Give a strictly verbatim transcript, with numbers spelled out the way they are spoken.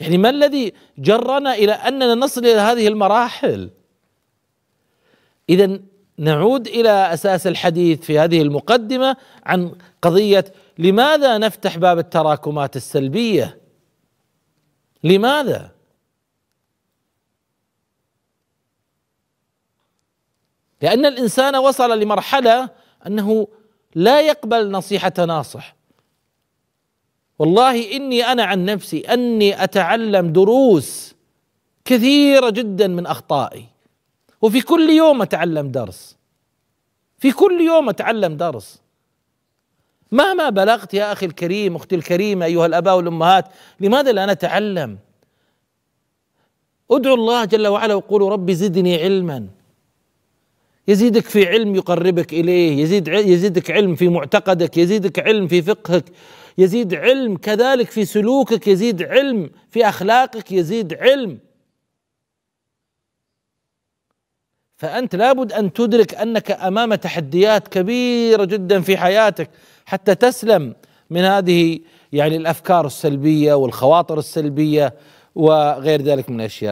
يعني ما الذي جرنا إلى أننا نصل إلى هذه المراحل؟ إذن نعود إلى أساس الحديث في هذه المقدمة عن قضية لماذا نفتح باب التراكمات السلبية؟ لماذا؟ لأن الإنسان وصل لمرحلة أنه لا يقبل نصيحة ناصح. والله إني أنا عن نفسي أني أتعلم دروس كثيرة جدا من أخطائي، وفي كل يوم أتعلم درس، في كل يوم أتعلم درس مهما بلغت يا أخي الكريم، أختي الكريمة، أيها الآباء والأمهات. لماذا لا نتعلم؟ ادعوا الله جل وعلا وقولوا ربي زدني علما. يزيدك في علم يقربك إليه، يزيد يزيدك علم في معتقدك، يزيدك علم في فقهك، يزيد علم كذلك في سلوكك، يزيد علم في أخلاقك، يزيد علم. فأنت لابد أن تدرك أنك أمام تحديات كبيرة جدا في حياتك حتى تسلم من هذه يعني الأفكار السلبية والخواطر السلبية وغير ذلك من الأشياء.